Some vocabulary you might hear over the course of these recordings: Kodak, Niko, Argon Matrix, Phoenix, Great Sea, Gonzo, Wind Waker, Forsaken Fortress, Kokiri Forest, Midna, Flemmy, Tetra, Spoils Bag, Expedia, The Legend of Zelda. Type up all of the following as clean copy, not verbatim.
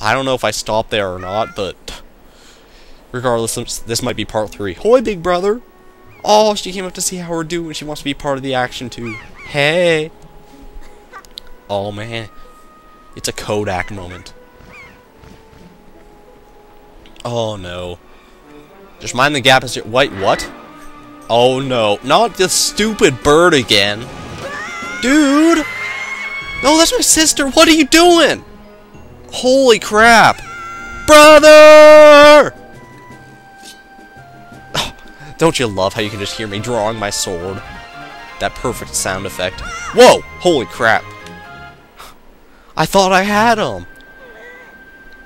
I don't know if I stopped there or not, but regardless, this might be part 3. Hoi, big brother! Oh, she came up to see how we're doing. She wants to be part of the action, too. Hey! Oh, man. It's a Kodak moment. Oh, no. Just mind the gap as you... Wait, what? Oh, no. Not this stupid bird again. Dude! No, that's my sister! What are you doing? Holy crap! Brother! Oh, don't you love how you can just hear me drawing my sword? That perfect sound effect. Whoa! Holy crap. I thought I had him.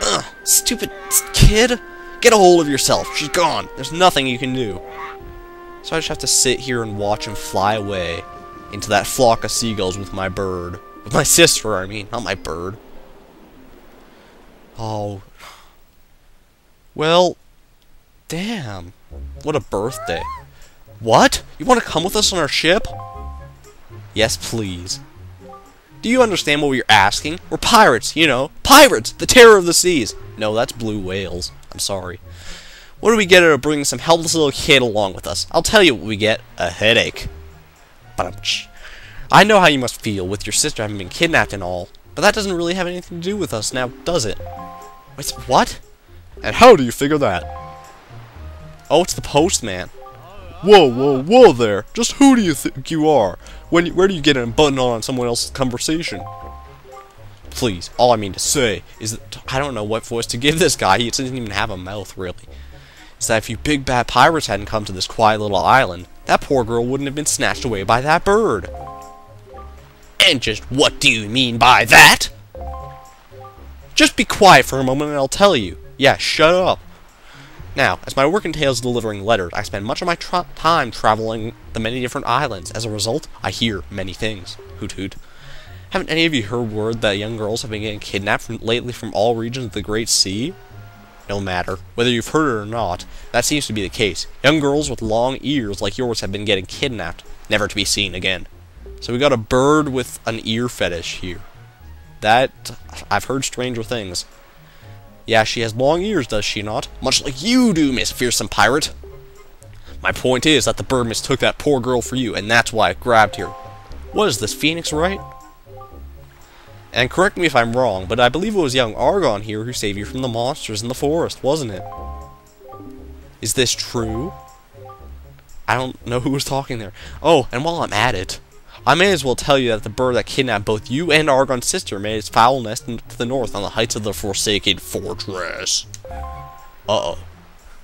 Ugh, stupid kid. Get a hold of yourself. She's gone. There's nothing you can do. So I just have to sit here and watch him fly away into that flock of seagulls with my bird. With my sister, I mean. Not my bird. Oh. Well. Damn. What a birthday. What? You want to come with us on our ship? Yes, please. Do you understand what we're asking? We're pirates, you know. Pirates! The terror of the seas! No, that's blue whales. I'm sorry. What do we get out of bringing some helpless little kid along with us? I'll tell you what we get. A headache. Ba-dum-tsh. I know how you must feel with your sister having been kidnapped and all, but that doesn't really have anything to do with us now, does it? Wait, what? And how do you figure that? Oh, it's the postman. Whoa, whoa, whoa there! Just who do you think you are? Where do you get a button on someone else's conversation? Please, all I mean to say is that I don't know what voice to give this guy. He doesn't even have a mouth, really. It's that if you big bad pirates hadn't come to this quiet little island, that poor girl wouldn't have been snatched away by that bird. And just what do you mean by that? Just be quiet for a moment and I'll tell you. Yeah, shut up. Now, as my work entails delivering letters, I spend much of my time traveling the many different islands. As a result, I hear many things. Hoot hoot. Haven't any of you heard word that young girls have been getting kidnapped lately from all regions of the Great Sea? No matter. Whether you've heard it or not, that seems to be the case. Young girls with long ears like yours have been getting kidnapped, never to be seen again. So we got a bird with an ear fetish here. That... I've heard stranger things. Yeah, she has long ears, does she not? Much like you do, Miss Fearsome Pirate. My point is that the bird mistook that poor girl for you, and that's why it grabbed her. What is this, Phoenix, right? And correct me if I'm wrong, but I believe it was young Argon here who saved you from the monsters in the forest, wasn't it? Is this true? I don't know who was talking there. Oh, and while I'm at it, I may as well tell you that the bird that kidnapped both you and Argon's sister made its foul nest to the north on the heights of the Forsaken Fortress. Uh-oh.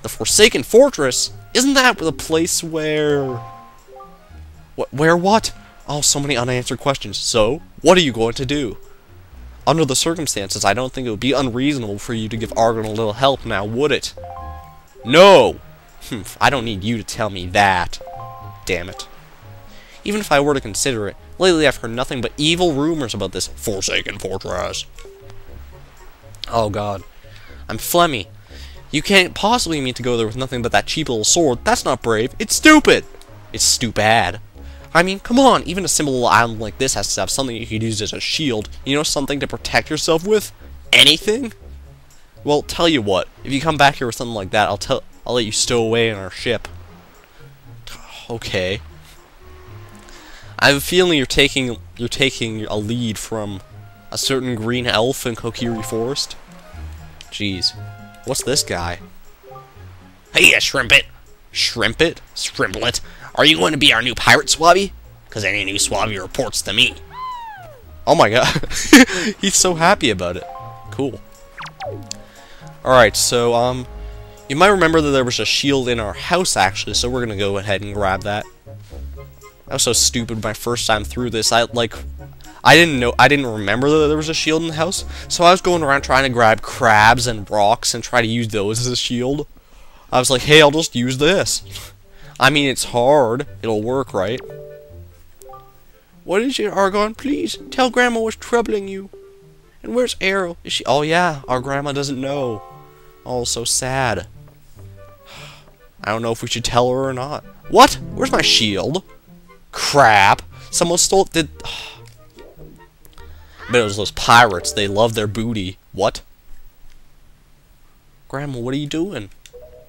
The Forsaken Fortress? Isn't that the place where... Where what? Oh, so many unanswered questions. So, what are you going to do? Under the circumstances, I don't think it would be unreasonable for you to give Argon a little help now, would it? No! Humph, I don't need you to tell me that. Damn it. Even if I were to consider it, lately I've heard nothing but evil rumors about this Forsaken Fortress. Oh god. I'm Flemmy. You can't possibly mean to go there with nothing but that cheap little sword. That's not brave. It's stupid! It's stupid. I mean, come on, even a simple little island like this has to have something you could use as a shield. You know, something to protect yourself with? Anything? Well, tell you what. If you come back here with something like that, I'll let you stow away in our ship. Okay. I have a feeling you're taking a lead from a certain green elf in Kokiri Forest. Jeez. What's this guy? Hey, Shrimpet! Shrimpet? Shrimplet? Are you going to be our new pirate, Swabby? Because any new Swabby reports to me. Oh my god. He's so happy about it. Cool. Alright, so, you might remember that there was a shield in our house, actually, so we're gonna go ahead and grab that. I was so stupid my first time through this. I didn't remember that there was a shield in the house, so I was going around trying to grab crabs and rocks and try to use those as a shield. I was like, hey, I'll just use this. I mean, it's hard. It'll work, right? What is it, Argon? Please, tell Grandma what's troubling you. And where's Arrow? Is she... Oh, yeah, our Grandma doesn't know. Oh, so sad. I don't know if we should tell her or not. What? Where's my shield? Crap! Someone stole it. But it was those pirates. They love their booty. What? Grandma, what are you doing?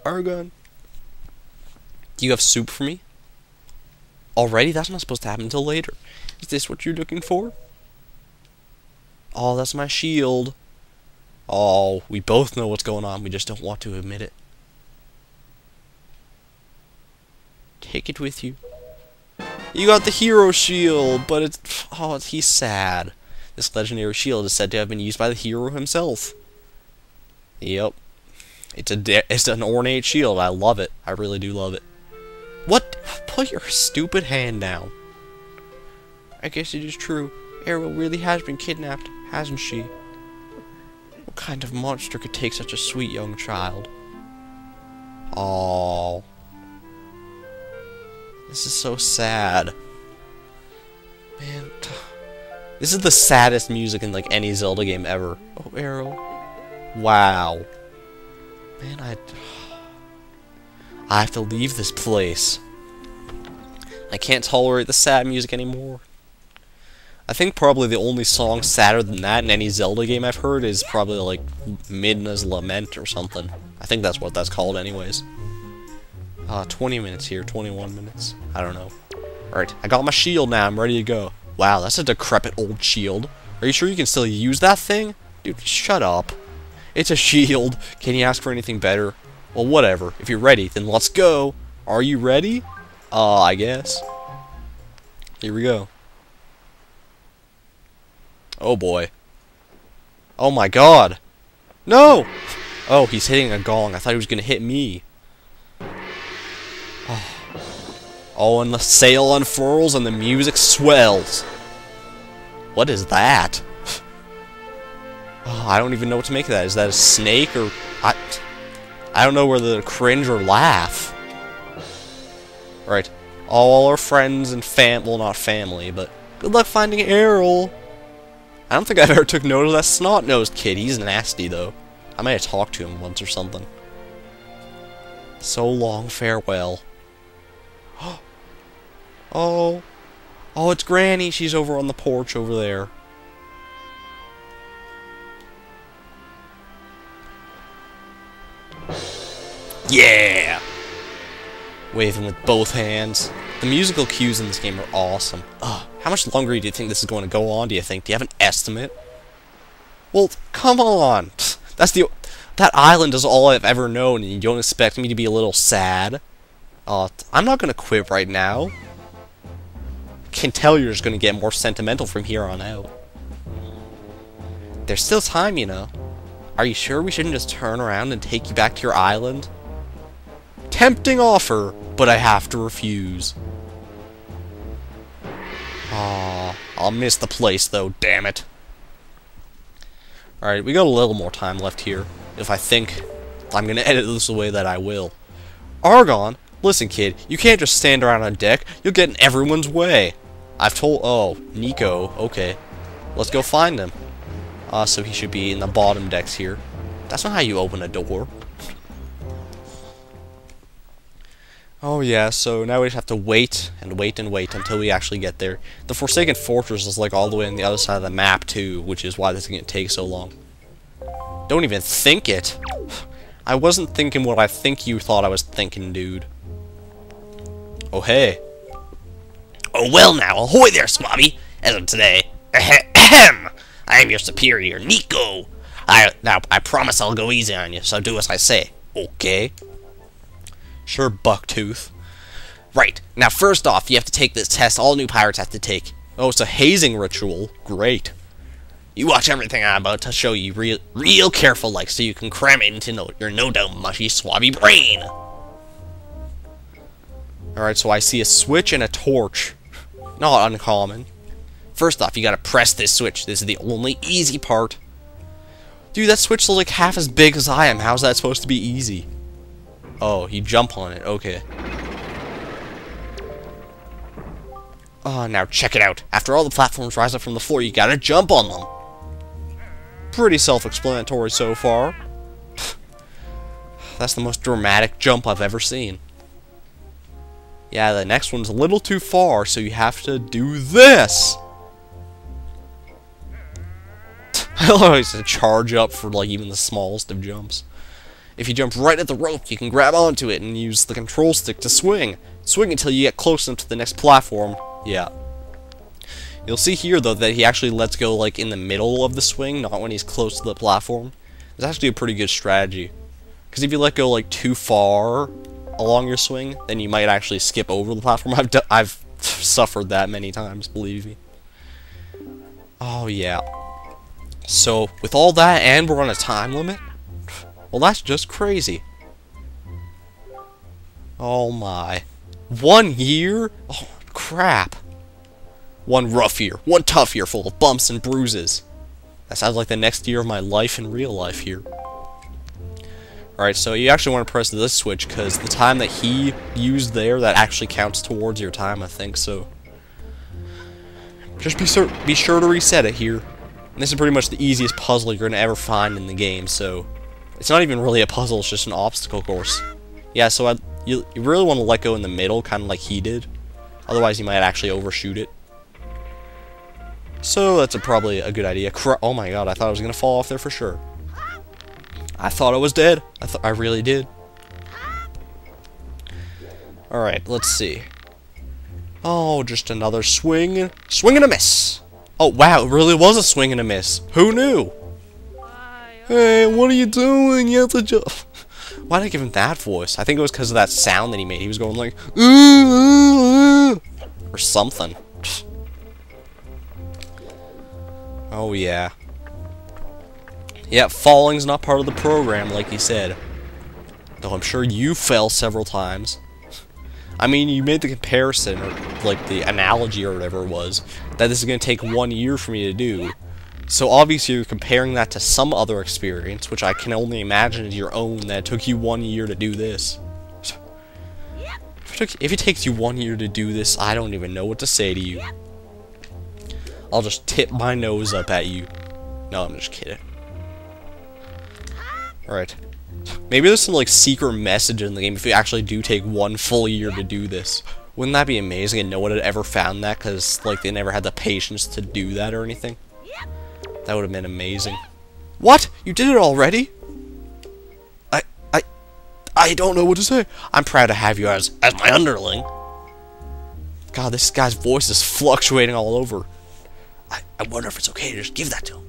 Argon. Do you have soup for me? Already? That's not supposed to happen until later. Is this what you're looking for? Oh, that's my shield. Oh, we both know what's going on. We just don't want to admit it. Take it with you. You got the hero shield, but it's... Oh, he's sad. This legendary shield is said to have been used by the hero himself. Yep. It's an ornate shield. I love it. I really do love it. What? Put your stupid hand down. I guess it is true. Ariel really has been kidnapped, hasn't she? What kind of monster could take such a sweet young child? Oh, this is so sad. Man, this is the saddest music in like any Zelda game ever. Oh, Ariel. Wow. Man, I have to leave this place. I can't tolerate the sad music anymore. I think probably the only song sadder than that in any Zelda game I've heard is probably like Midna's Lament or something. I think that's what that's called anyways. 20 minutes here, 21 minutes. I don't know. Alright, I got my shield now, I'm ready to go. Wow, that's a decrepit old shield. Are you sure you can still use that thing? Dude, shut up. It's a shield. Can you ask for anything better? Well, whatever. If you're ready, then let's go. Are you ready? I guess. Here we go. Oh boy. Oh my god. No! Oh, he's hitting a gong. I thought he was gonna hit me. Oh, oh, and the sail unfurls and the music swells. What is that? Oh, I don't even know what to make of that. Is that a snake or... I don't know whether to cringe or laugh. Right. All our friends and well, not family, but... Good luck finding Errol. I don't think I've ever took note of that snot-nosed kid. He's nasty, though. I might have talked to him once or something. So long, farewell. Oh. Oh, it's Granny. She's over on the porch over there. Yeah! Waving with both hands. The musical cues in this game are awesome. Ugh. How much longer do you think this is going to go on, do you think? Do you have an estimate? Well, come on! That's the... That island is all I've ever known, and you don't expect me to be a little sad? I'm not going to quit right now. I can tell you're just going to get more sentimental from here on out. There's still time, you know. Are you sure we shouldn't just turn around and take you back to your island? Tempting offer, but I have to refuse. Aw, I'll miss the place though, damn it. Alright, we got a little more time left here. If I think I'm gonna edit this the way that I will. Argon, listen kid, you can't just stand around on deck, you'll get in everyone's way. I've told, oh, Nico, okay. Let's go find him. So he should be in the bottom decks here. That's not how you open a door. Oh yeah, so now we just have to wait and wait and wait until we actually get there. The Forsaken Fortress is like all the way on the other side of the map too, which is why this is going to take so long. Don't even think it! I wasn't thinking what I think you thought I was thinking, dude. Oh hey. Oh well now, ahoy there, Swabby! As of today, ahem! I am your superior, Nico! I promise I'll go easy on you, so do as I say. Okay? Sure, Bucktooth. Right, now first off, you have to take this test all new pirates have to take. Oh, it's a hazing ritual. Great. You watch everything I'm about to show you real careful like so you can cram it into your no-doubt mushy, swabby brain. Alright, so I see a switch and a torch. Not uncommon. First off, you gotta press this switch. This is the only easy part. Dude, that switch is like half as big as I am. How's that supposed to be easy? Oh, you jump on it, okay. Oh, now check it out. After all the platforms rise up from the floor, you gotta jump on them. Pretty self-explanatory so far. That's the most dramatic jump I've ever seen. Yeah, the next one's a little too far, so you have to do this! I always have to charge up for, like, even the smallest of jumps. If you jump right at the rope, you can grab onto it and use the control stick to swing. Swing until you get close enough to the next platform. Yeah. You'll see here, though, that he actually lets go, like, in the middle of the swing, not when he's close to the platform. It's actually a pretty good strategy. Because if you let go, like, too far along your swing, then you might actually skip over the platform. I've suffered that many times, believe me. Oh, yeah. So, with all that, and we're on a time limit? Well, that's just crazy. Oh, my. 1 year? Oh, crap. One rough year, one tough year full of bumps and bruises. That sounds like the next year of my life in real life here. Alright, so you actually want to press this switch, because the time that he used there, that actually counts towards your time, I think, so. Just be sure to reset it here. And this is pretty much the easiest puzzle you're going to ever find in the game, so. It's not even really a puzzle, it's just an obstacle course. Yeah, so you really want to let go in the middle, kind of like he did. Otherwise, you might actually overshoot it. So that's probably a good idea. Oh my god, I thought I was gonna fall off there for sure. I thought I was dead. I really did. Alright, let's see. Oh, just another swing. Swing and a miss! Oh wow, it really was a swing and a miss. Who knew? Hey, what are you doing? You have to jump. Why did I give him that voice? I think it was because of that sound that he made. He was going like, ooh, ooh, ooh, or something. Oh, yeah. Yeah, falling's not part of the program, like he said. Though I'm sure you fell several times. I mean, you made the comparison, or, like, the analogy or whatever it was, that this is going to take 1 year for me to do. So obviously you're comparing that to some other experience, which I can only imagine is your own, that it took you 1 year to do this. So, if it takes you 1 year to do this, I don't even know what to say to you. I'll just tip my nose up at you. No, I'm just kidding. Alright. Maybe there's some, like, secret message in the game if you actually do take one full year to do this. Wouldn't that be amazing and no one had ever found that because, like, they never had the patience to do that or anything? That would have been amazing. What? You did it already? I don't know what to say. I'm proud to have you as my underling. God, this guy's voice is fluctuating all over. I wonder if it's okay to just give that to him.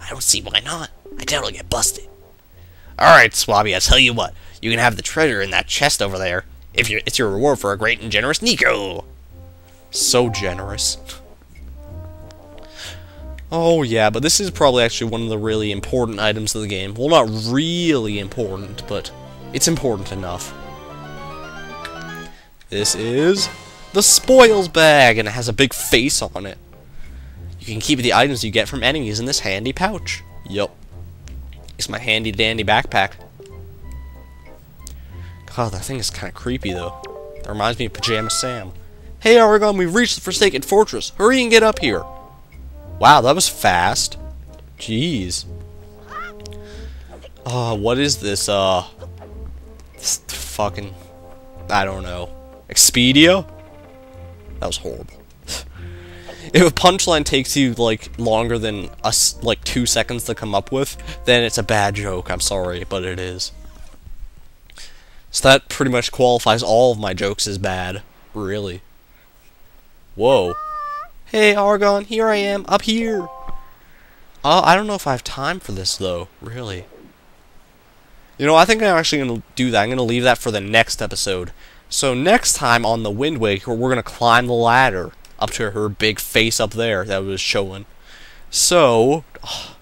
I don't see why not. I doubt I'll get busted. Alright, Swabby, I tell you what. You can have the treasure in that chest over there. It's your reward for a great and generous Nico. So generous. Oh, yeah, but this is probably actually one of the really important items of the game. Well, not really important, but it's important enough. This is the Spoils Bag, and it has a big face on it. You can keep the items you get from enemies in this handy pouch. Yup. It's my handy dandy backpack. God, that thing is kind of creepy, though. That reminds me of Pajama Sam. Hey, Argon, we've reached the Forsaken Fortress. Hurry and get up here. Wow, that was fast. Jeez. What is this, this fucking... I don't know. Expedia? That was horrible. If a punchline takes you, like, longer than, 2 seconds to come up with, then it's a bad joke. I'm sorry, but it is. So that pretty much qualifies all of my jokes as bad. Really. Whoa. Hey, Argon, here I am, up here! I don't know if I have time for this, though. Really. You know, I think I'm actually going to do that. I'm going to leave that for the next episode. So next time on the Wind Waker, we're going to climb the ladder. Up to her big face up there that was showing. So, oh,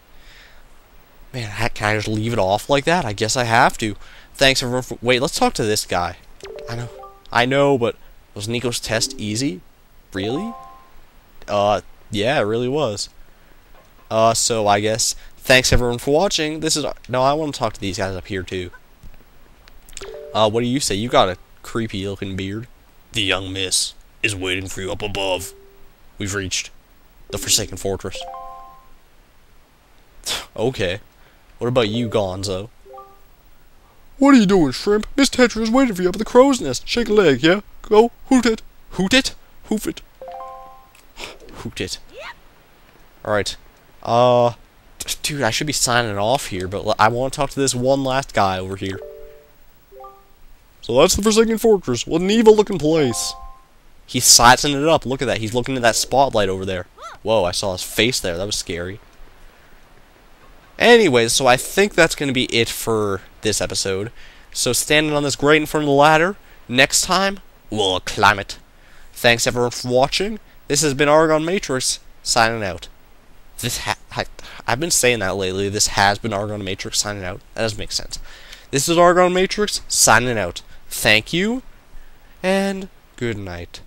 man, can I just leave it off like that? I guess I have to. Thanks everyone for... Wait, let's talk to this guy. I know, but was Nico's test easy? Really? Yeah, it really was. So I guess, thanks everyone for watching. This is... No, I want to talk to these guys up here too. What do you say? You got a creepy looking beard. The young miss is waiting for you up above. We've reached the Forsaken Fortress. Okay. What about you, Gonzo? What are you doing, shrimp? Miss Tetra is waiting for you up at the crow's nest. Shake a leg, yeah? Go, hoot it. Hoot it? Hoof it. Hoot it. Alright. Dude, I should be signing off here, but I want to talk to this one last guy over here. So that's the Forsaken Fortress. What an evil-looking place. He's sizing it up. Look at that. He's looking at that spotlight over there. Whoa, I saw his face there. That was scary. Anyways, so I think that's going to be it for this episode. So standing on this grate in front of the ladder, next time, we'll climb it. Thanks everyone for watching. This has been Argon Matrix, signing out. I've been saying that lately, this has been Argon Matrix, signing out. That doesn't make sense. This is Argon Matrix, signing out. Thank you, and good night.